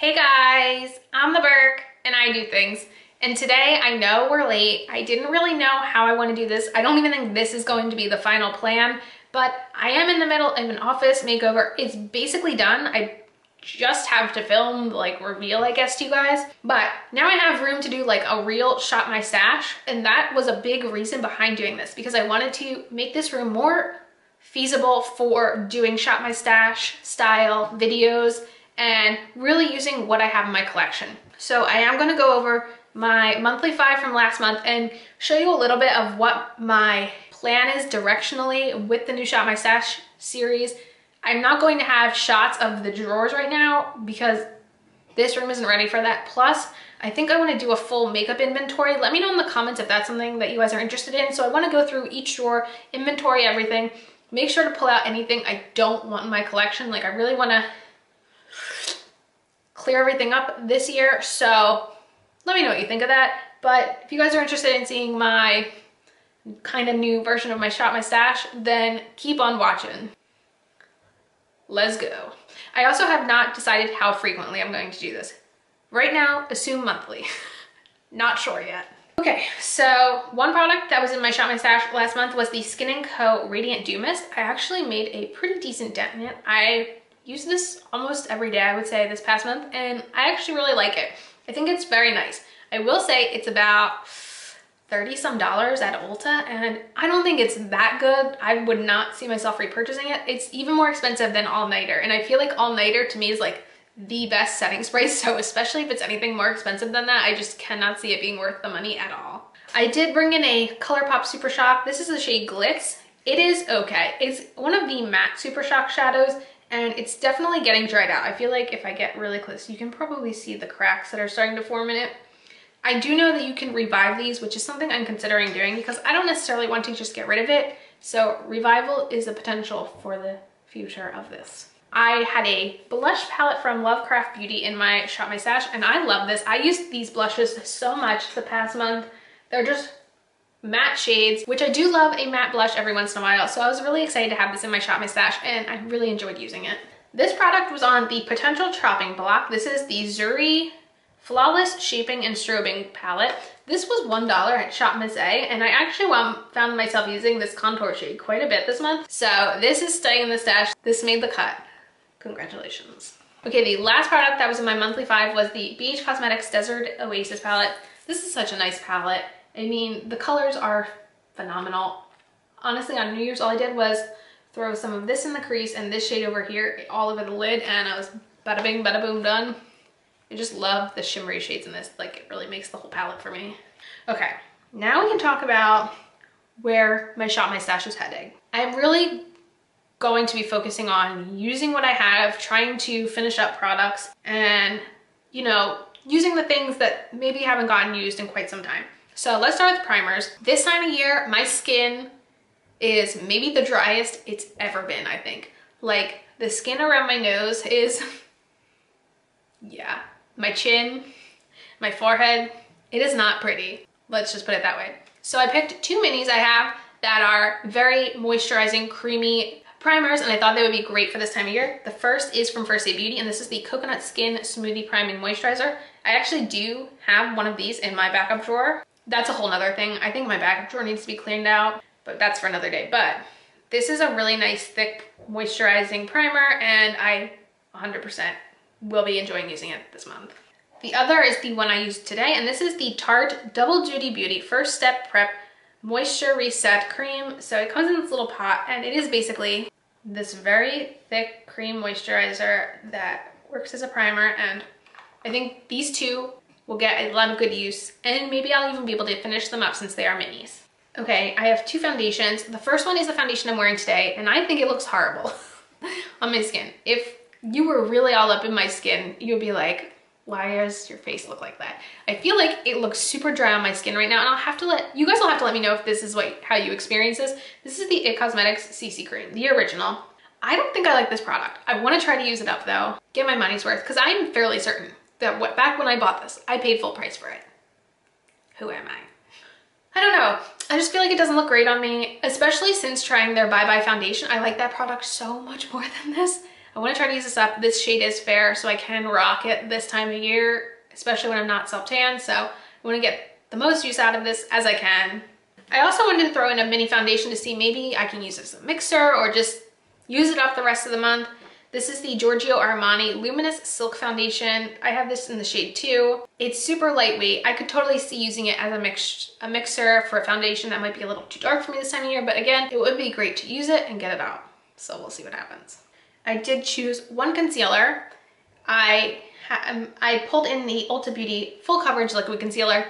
Hey guys, I'm the Burke and I do things. And today I know we're late. I didn't really know how I want to do this. I don't even think this is going to be the final plan, but I am in the middle of an office makeover. It's basically done. I just have to film like reveal, I guess, to you guys. But now I have room to do like a real shop my stash. And that was a big reason behind doing this because I wanted to make this room more feasible for doing shop my stash style videos and really using what I have in my collection. So I am gonna go over my monthly five from last month and show you a little bit of what my plan is directionally with the new Shop My Stash series. I'm not going to have shots of the drawers right now because this room isn't ready for that. Plus, I think I wanna do a full makeup inventory. Let me know in the comments if that's something that you guys are interested in. So I wanna go through each drawer, inventory everything, make sure to pull out anything I don't want in my collection. Like I really wanna clear everything up this year. So let me know what you think of that. But if you guys are interested in seeing my kind of new version of my shop, my stash, then keep on watching. Let's go. I also have not decided how frequently I'm going to do this. Right now, assume monthly. Not sure yet. Okay, so one product that was in my shop my stash last month was the Skin and Co Radiant Dew Mist. I actually made a pretty decent dent in it. I use this almost every day, I would say, this past month, and I actually really like it. I think it's very nice. I will say it's about $30 some at Ulta, and I don't think it's that good. I would not see myself repurchasing it. It's even more expensive than All Nighter, and I feel like All Nighter to me is like the best setting spray, so especially if it's anything more expensive than that, I just cannot see it being worth the money at all. I did bring in a ColourPop Super Shock. This is the shade Glitz. It is okay. It's one of the matte Super Shock shadows, and it's definitely getting dried out. I feel like if I get really close, you can probably see the cracks that are starting to form in it. I do know that you can revive these, which is something I'm considering doing because I don't necessarily want to just get rid of it. So revival is a potential for the future of this. I had a blush palette from Lovecraft Beauty in my shop my stash, and I love this. I used these blushes so much the past month. They're just matte shades, which I do love a matte blush every once in a while, so I was really excited to have this in my shop my stash, and I really enjoyed using it. This product was on the potential chopping block. This is the Zuri Flawless Shaping and Strobing palette. This was $1 at Shop Miss A, and I actually found myself using this contour shade quite a bit this month, so this is staying in the stash. This made the cut. Congratulations. Okay, the last product that was in my monthly five was the BH Cosmetics Desert Oasis palette. This is such a nice palette. I mean, the colors are phenomenal. Honestly, on New Year's, all I did was throw some of this in the crease and this shade over here all over the lid, and I was bada bing, bada boom, done. I just love the shimmery shades in this. Like, it really makes the whole palette for me. Okay, now we can talk about where my shop my stash is heading. I'm really going to be focusing on using what I have, trying to finish up products, and, you know, using the things that maybe haven't gotten used in quite some time. So let's start with primers. This time of year, my skin is maybe the driest it's ever been, I think. Like, the skin around my nose is, yeah, my chin, my forehead, it is not pretty. Let's just put it that way. So I picked two minis I have that are very moisturizing, creamy primers, and I thought they would be great for this time of year. The first is from First Aid Beauty, and this is the Coconut Skin Smoothie Priming Moisturizer. I actually do have one of these in my backup drawer. That's a whole nother thing. I think my backup drawer needs to be cleaned out, but that's for another day. But this is a really nice, thick, moisturizing primer, and I 100% will be enjoying using it this month. The other is the one I used today, and this is the Tarte Double Duty Beauty First Step Prep Moisture Reset Cream. So it comes in this little pot, and it is basically this very thick cream moisturizer that works as a primer, and I think these two will get a lot of good use, and maybe I'll even be able to finish them up since they are minis. Okay, I have two foundations. The first one is the foundation I'm wearing today, and I think it looks horrible on my skin. If you were really all up in my skin, you'd be like, why does your face look like that? I feel like it looks super dry on my skin right now, and I'll have to let, you guys will have to let me know if this is how you experience this. This is the It Cosmetics CC Cream, the original. I don't think I like this product. I wanna try to use it up though, get my money's worth, because I'm fairly certain that back when I bought this, I paid full price for it. Who am I? I don't know. I just feel like it doesn't look great on me, especially since trying their Bye Bye foundation. I like that product so much more than this. I want to try to use this up. This shade is fair, so I can rock it this time of year, especially when I'm not self-tanned. So I want to get the most use out of this as I can. I also wanted to throw in a mini foundation to see maybe I can use it as a mixer or just use it up the rest of the month. This is the Giorgio Armani Luminous Silk Foundation. I have this in the shade 2. It's super lightweight. I could totally see using it as a mixer for a foundation. That might be a little too dark for me this time of year, but again, it would be great to use it and get it out. So we'll see what happens. I did choose one concealer. I pulled in the Ulta Beauty Full Coverage Liquid Concealer.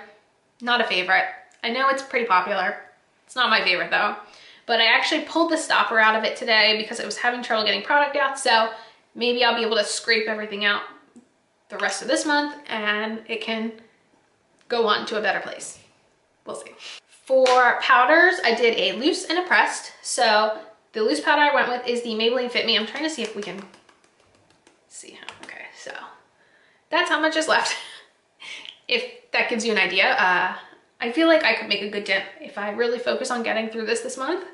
Not a favorite. I know it's pretty popular. It's not my favorite though. But I actually pulled the stopper out of it today because I was having trouble getting product out. So maybe I'll be able to scrape everything out the rest of this month and it can go on to a better place. We'll see. For powders, I did a loose and a pressed. So the loose powder I went with is the Maybelline Fit Me. I'm trying to see if we can see how. Okay, so that's how much is left. If that gives you an idea. I feel like I could make a good dip if I really focus on getting through this month.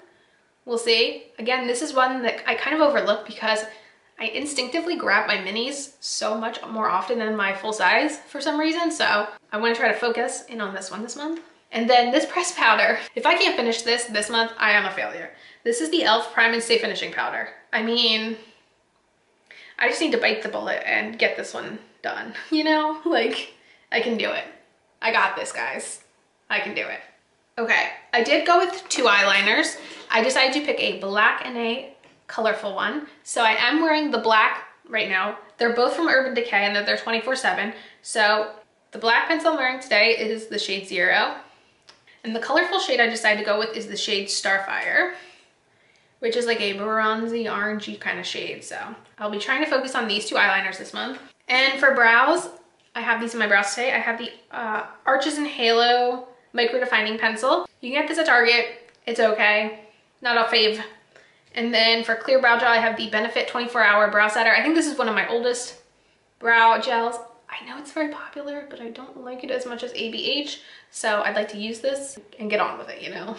We'll see. Again, this is one that I kind of overlook because I instinctively grab my minis so much more often than my full size for some reason. So I want to try to focus in on this one this month. And then this pressed powder. If I can't finish this month, I am a failure. This is the Elf Prime and Stay Finishing Powder. I mean, I just need to bite the bullet and get this one done. You know, like I can do it. I got this, guys. I can do it. Okay, I did go with two eyeliners. I decided to pick a black and a colorful one. So I am wearing the black right now. They're both from Urban Decay and they're 24/7. So the black pencil I'm wearing today is the shade 0. And the colorful shade I decided to go with is the shade Starfire, which is like a bronzy, orangey kind of shade. So I'll be trying to focus on these two eyeliners this month. And for brows, I have these in my brows today. I have the Arches and Haloes micro defining pencil. You can get this at Target. It's okay, not a fave. And then for clear brow gel, I have the Benefit 24-hour brow setter. I think this is one of my oldest brow gels. I know it's very popular, but I don't like it as much as ABH. So I'd like to use this and get on with it, you know?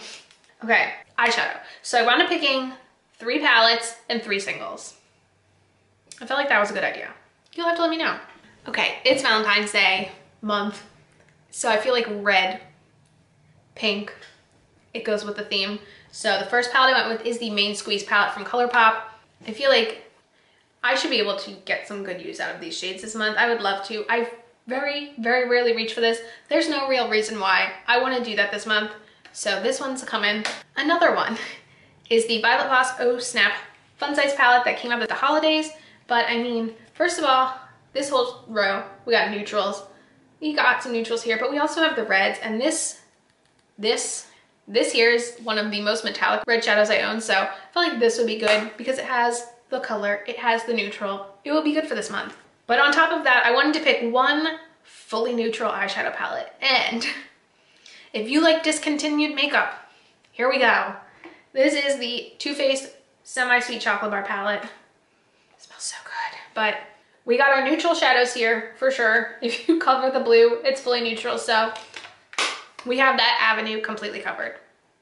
Okay, eyeshadow. So I wound up picking 3 palettes and 3 singles. I felt like that was a good idea. You'll have to let me know. Okay, it's Valentine's Day month. So I feel like red, pink, it goes with the theme. So the first palette I went with is the Main Squeeze palette from ColourPop. I feel like I should be able to get some good use out of these shades this month. I would love to. I very, very rarely reach for this. There's no real reason why I want to do that this month. So this one's coming. Another one is the Violet Voss Oh Snap Fun Size palette that came out at the holidays. But I mean, first of all, this whole row, we got neutrals. We got some neutrals here, but we also have the reds, and this here is one of the most metallic red shadows I own, so I feel like this would be good because it has the color, it has the neutral. It will be good for this month. But on top of that, I wanted to pick one fully neutral eyeshadow palette. And if you like discontinued makeup, here we go. This is the Too Faced Semi-Sweet Chocolate Bar palette. It smells so good. But we got our neutral shadows here for sure. If you cover the blue, it's fully neutral, so we have that avenue completely covered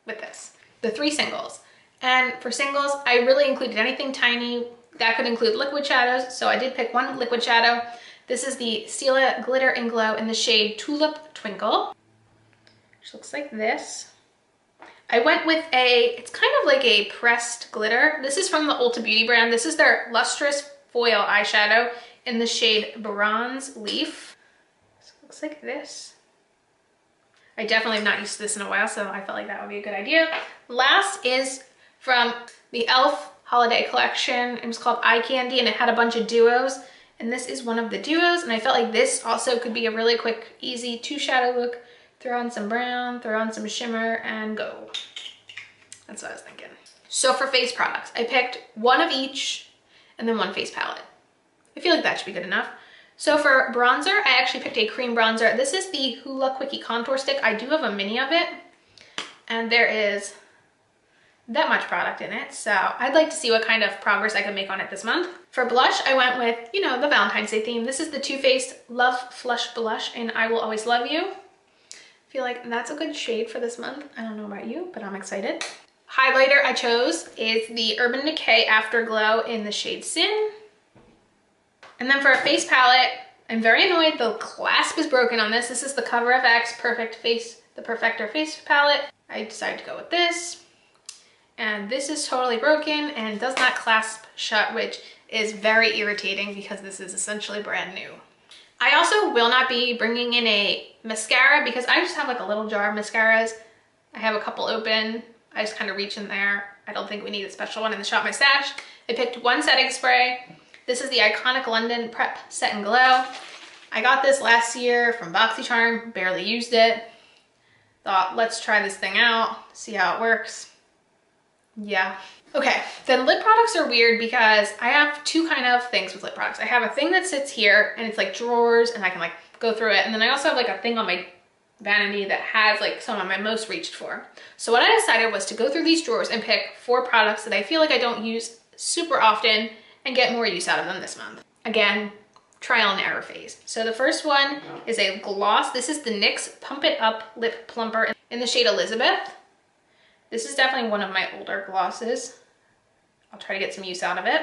with this. The 3 singles. And for singles, I really included anything tiny. That could include liquid shadows. So I did pick one liquid shadow. This is the Stila Glitter and Glow in the shade Tulip Twinkle, which looks like this. I went with it's kind of like a pressed glitter. This is from the Ulta Beauty brand. This is their Lustrous Foil eyeshadow in the shade Bronze Leaf. So it looks like this. I definitely have not used this in a while, so I felt like that would be a good idea. Last is from the e.l.f. holiday collection. It was called Eye Candy, and it had a bunch of duos. And this is one of the duos, and I felt like this also could be a really quick, easy two-shadow look. Throw on some brown, throw on some shimmer, and go. That's what I was thinking. So for face products, I picked one of each and then one face palette. I feel like that should be good enough. So for bronzer, I actually picked a cream bronzer. This is the Hoola Quickie Contour Stick. I do have a mini of it, and there is that much product in it. So I'd like to see what kind of progress I can make on it this month. For blush, I went with, you know, the Valentine's Day theme. This is the Too Faced Love Flush Blush in I Will Always Love You. I feel like that's a good shade for this month. I don't know about you, but I'm excited. Highlighter I chose is the Urban Decay Afterglow in the shade Sin. And then for a face palette, I'm very annoyed the clasp is broken on this. This is the Cover FX Perfector Face Palette. I decided to go with this. And this is totally broken and does not clasp shut, which is very irritating because this is essentially brand new. I also will not be bringing in a mascara because I just have like a little jar of mascaras. I have a couple open. I just kind of reach in there. I don't think we need a special one in the shop my stash. I picked one setting spray. This is the Iconic London Prep Set and Glow. I got this last year from BoxyCharm, barely used it. Thought, let's try this thing out, see how it works. Yeah. Okay, then lip products are weird because I have two kind of things with lip products. I have a thing that sits here and it's like drawers and I can like go through it. And then I also have like a thing on my vanity that has like some of my most reached for. So what I decided was to go through these drawers and pick 4 products that I feel like I don't use super often and get more use out of them this month. Again, trial and error phase. So the first one is a gloss. This is the NYX Pump It Up Lip Plumper in the shade Elizabeth. This is definitely one of my older glosses. I'll try to get some use out of it.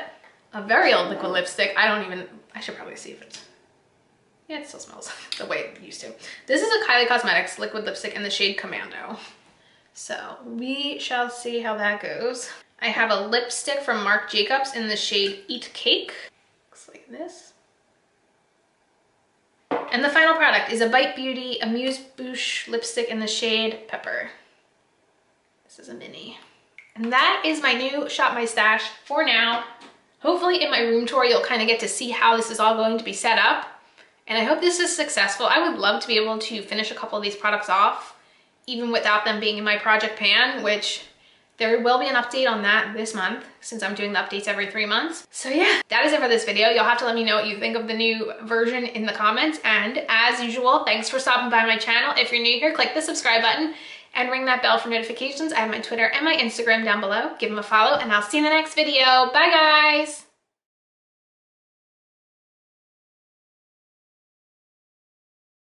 A very old liquid lipstick. I should probably see if it's, yeah, it still smells the way it used to. This is a Kylie Cosmetics liquid lipstick in the shade Commando. So we shall see how that goes. I have a lipstick from Marc Jacobs in the shade Eat Cake. Looks like this. And the final product is a Bite Beauty Amuse Bouche lipstick in the shade Pepper. This is a mini. And that is my new shop my stash for now. Hopefully in my room tour, you'll kind of get to see how this is all going to be set up. And I hope this is successful. I would love to be able to finish a couple of these products off, even without them being in my project pan, which there will be an update on that this month since I'm doing the updates every 3 months. So yeah, that is it for this video. You'll have to let me know what you think of the new version in the comments. And as usual, thanks for stopping by my channel. If you're new here, click the subscribe button and ring that bell for notifications. I have my Twitter and my Instagram down below. Give them a follow and I'll see you in the next video. Bye guys.